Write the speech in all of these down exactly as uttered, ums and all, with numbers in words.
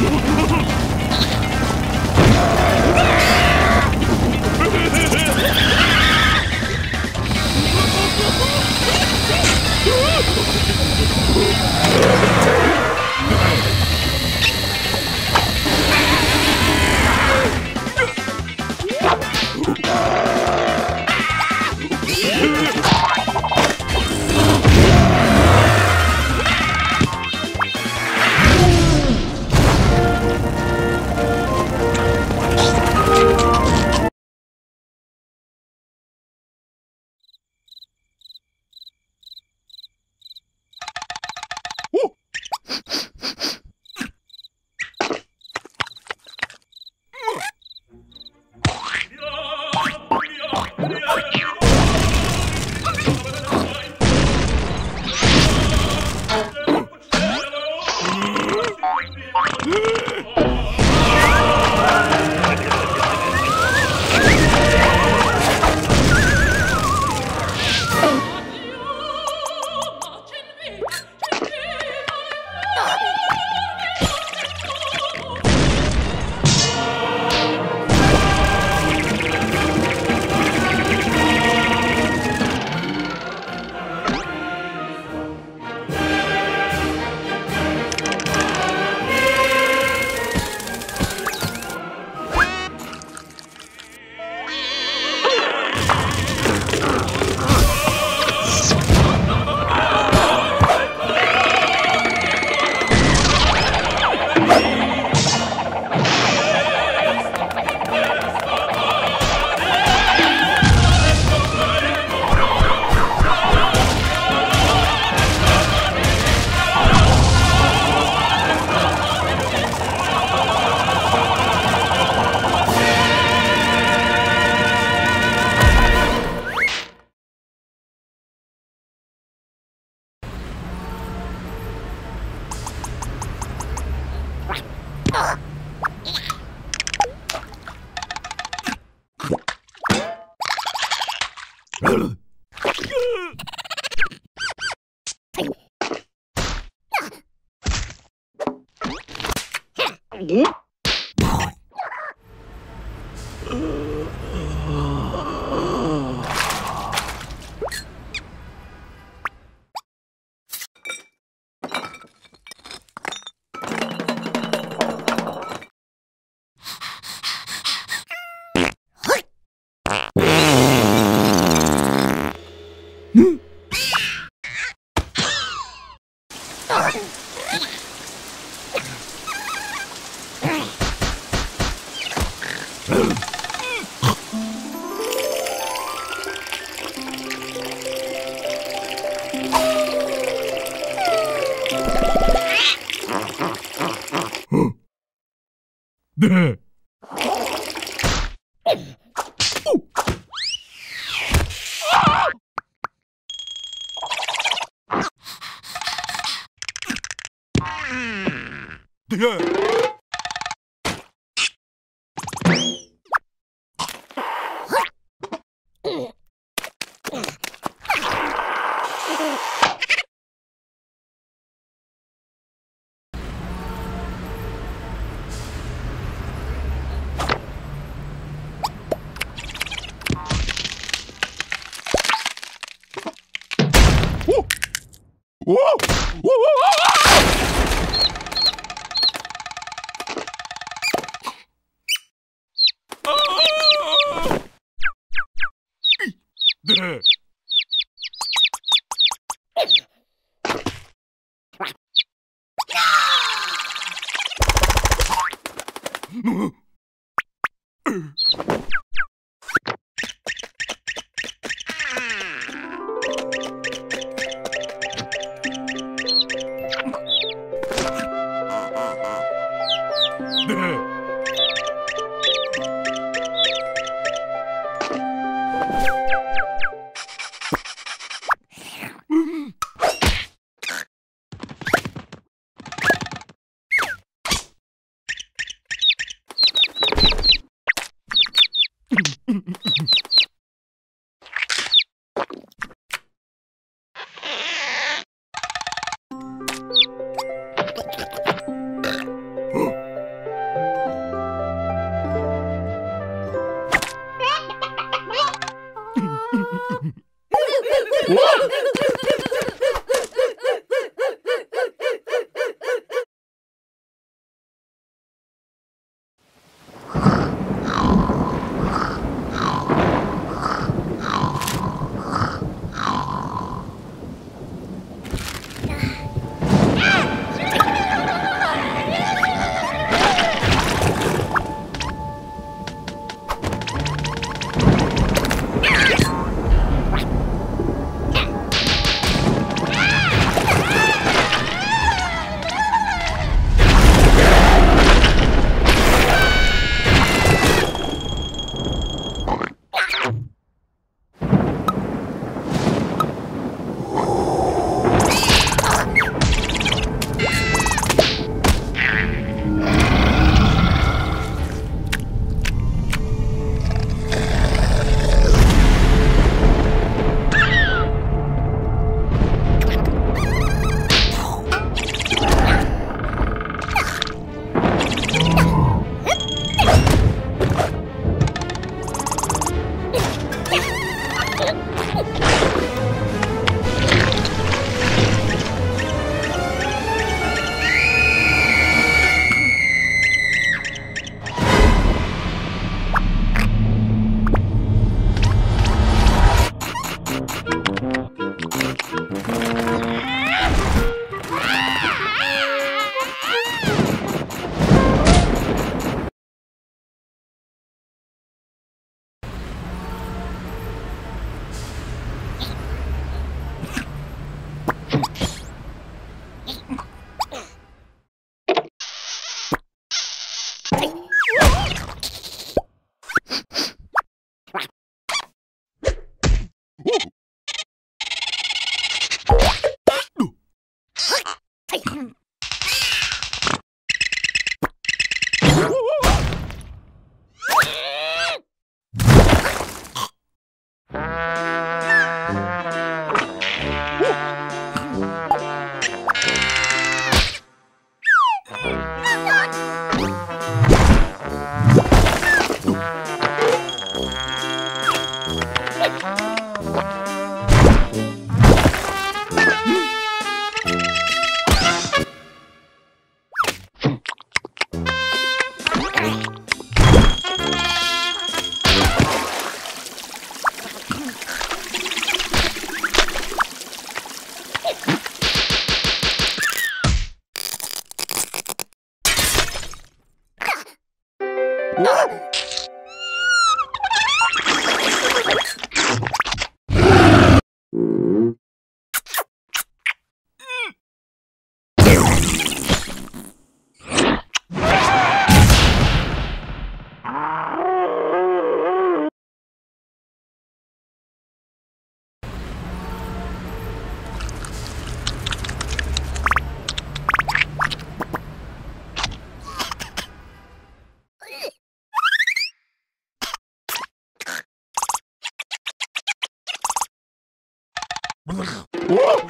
Oh! What? Whoa!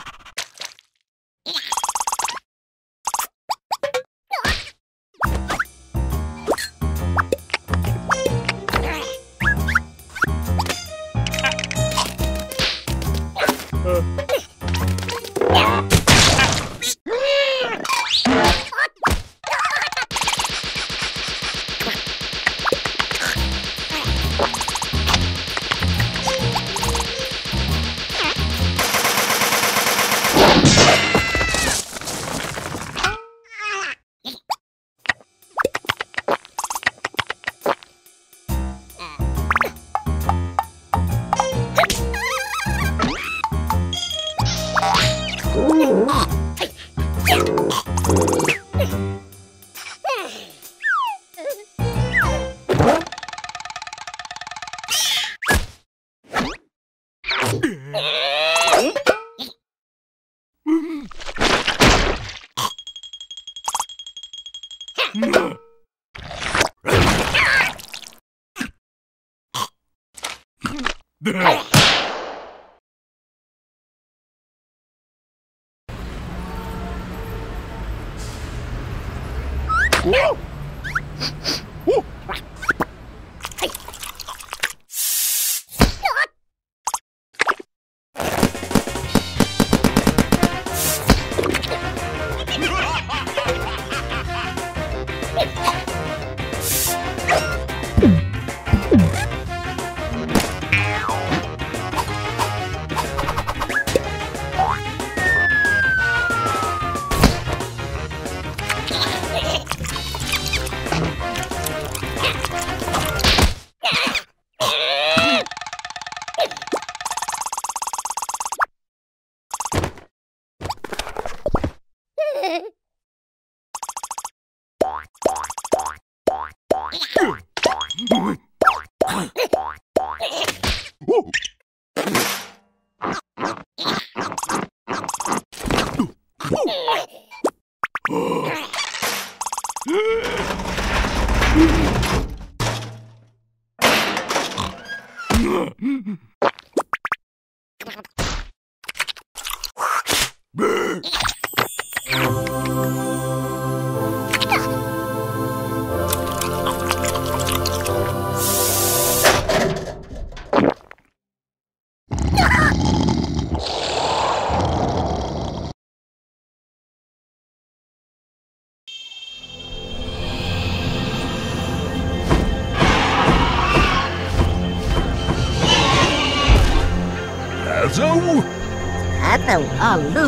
Whoa! Whoa! Shadow? Shadow, Alu.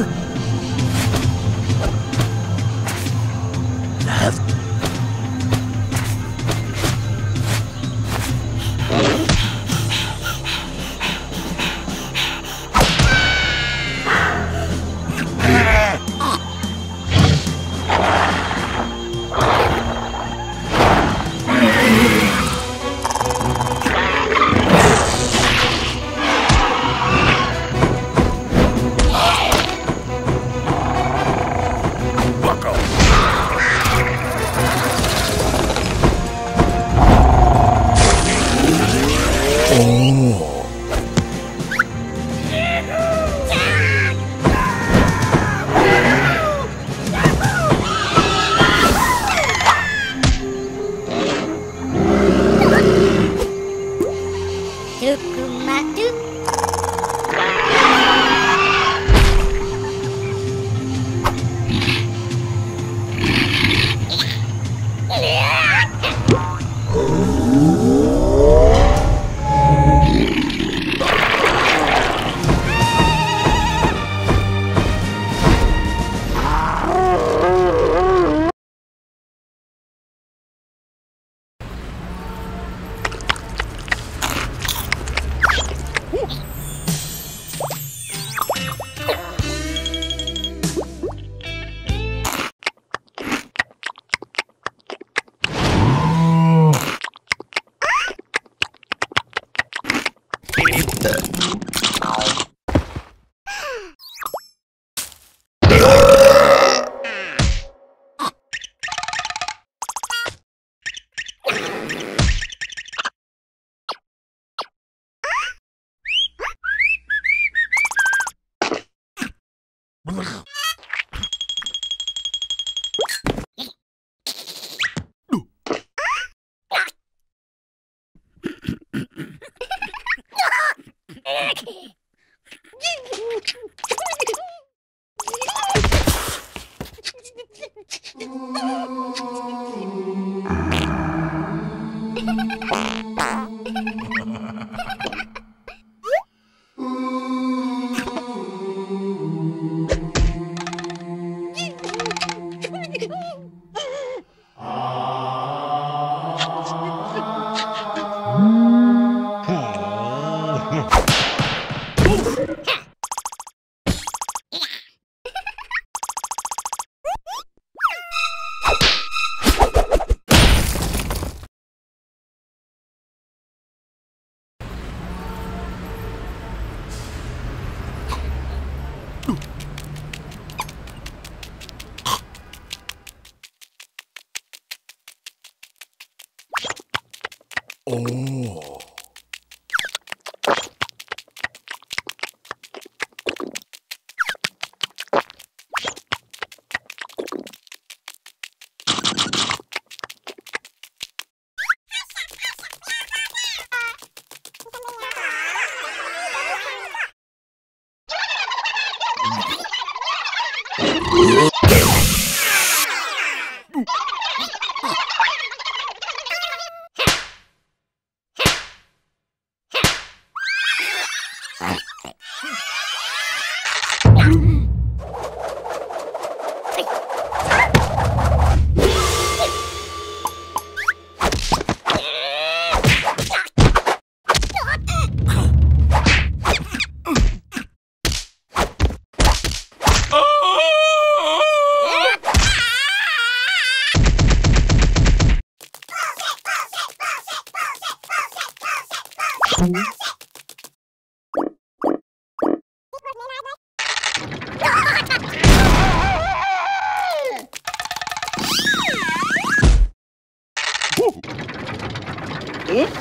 Left. Oh.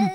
Oh.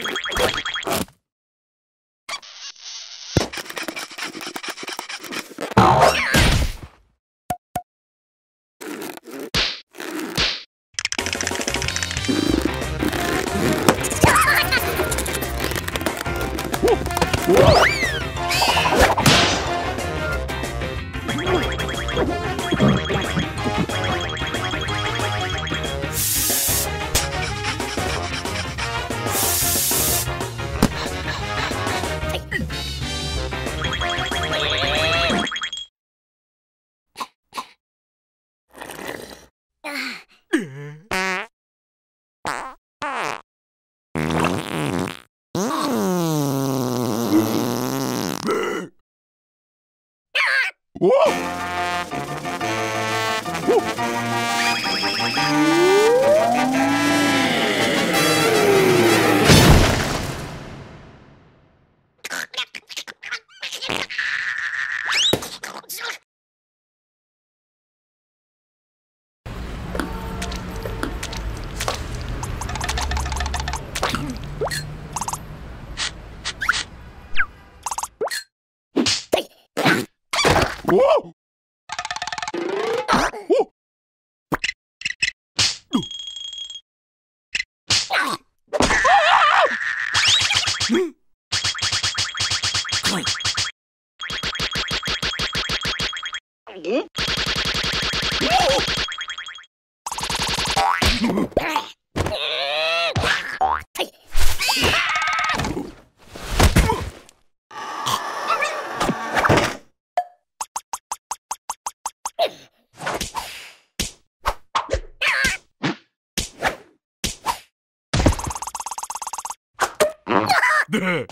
네.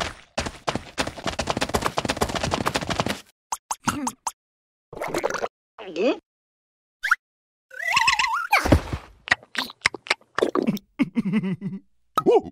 네? 오!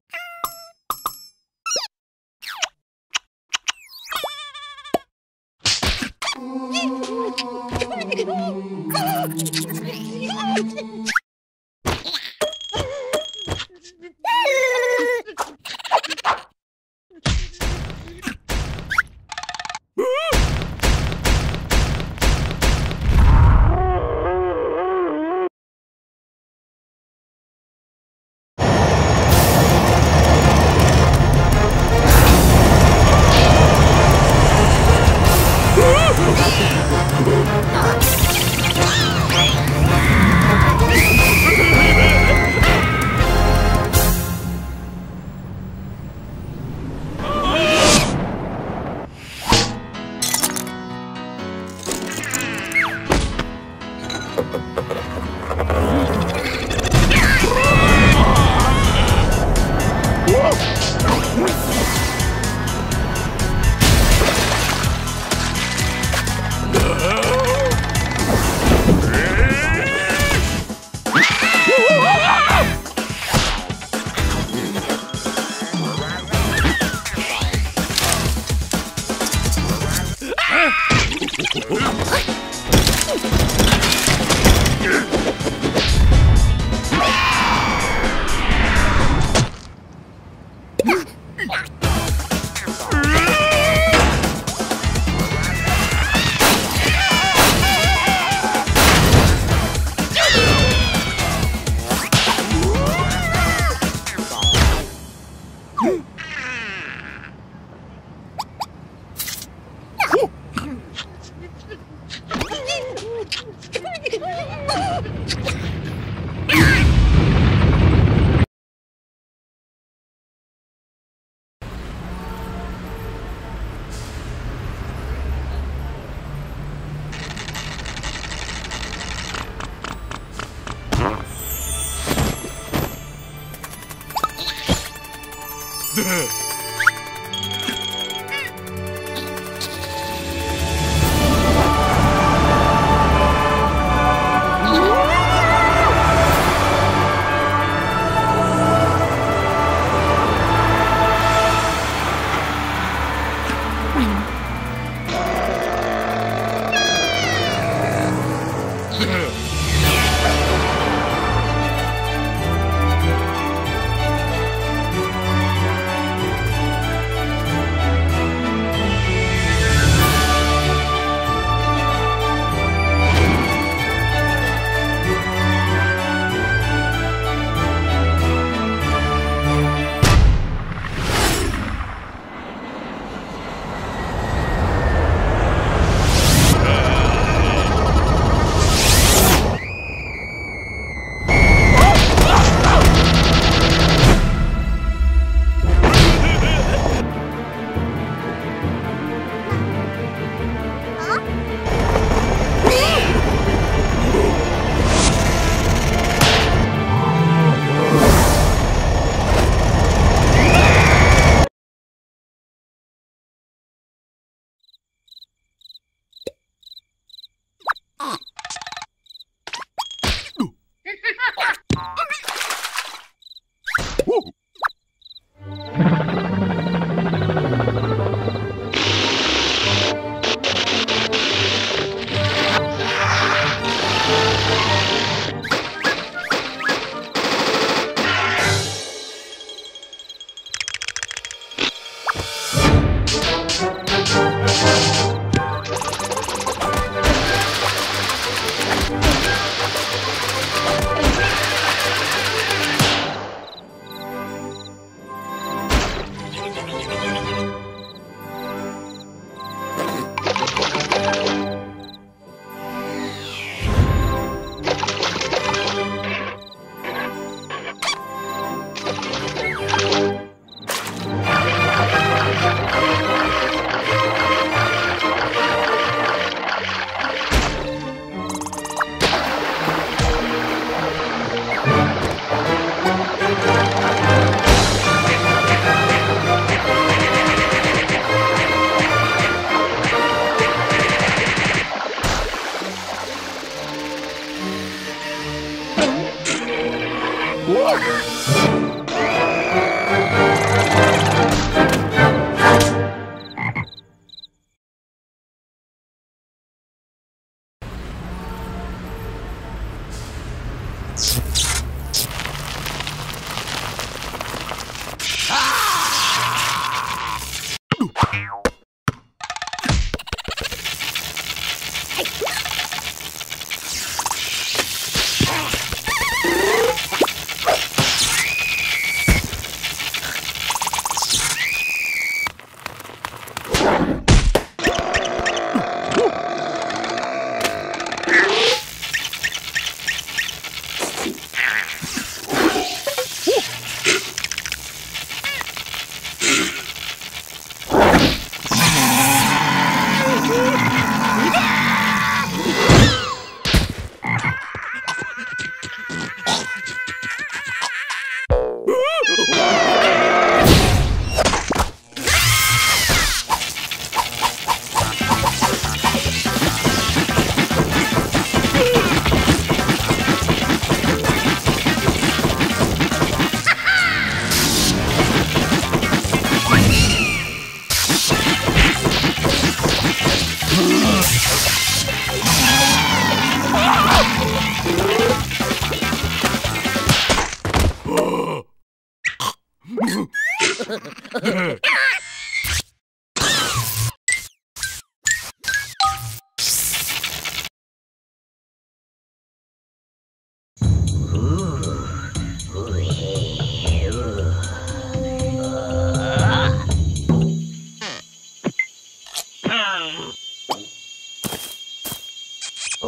Oh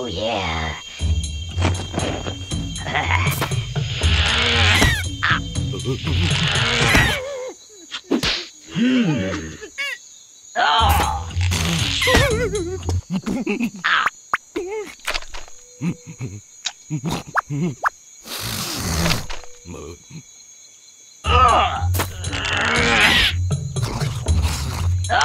yeah. hmm. Oh. Ah. Oh. Oh.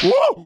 Whoa!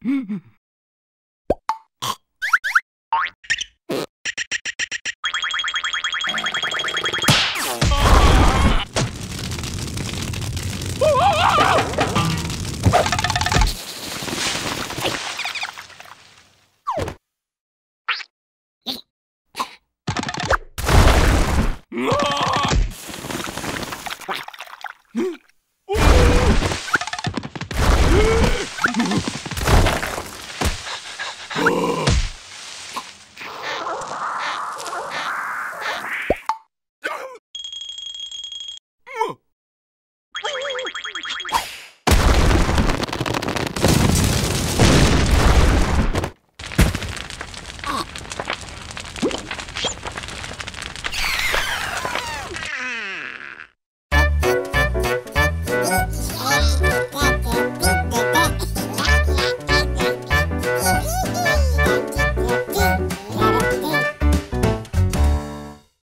Mm-hmm.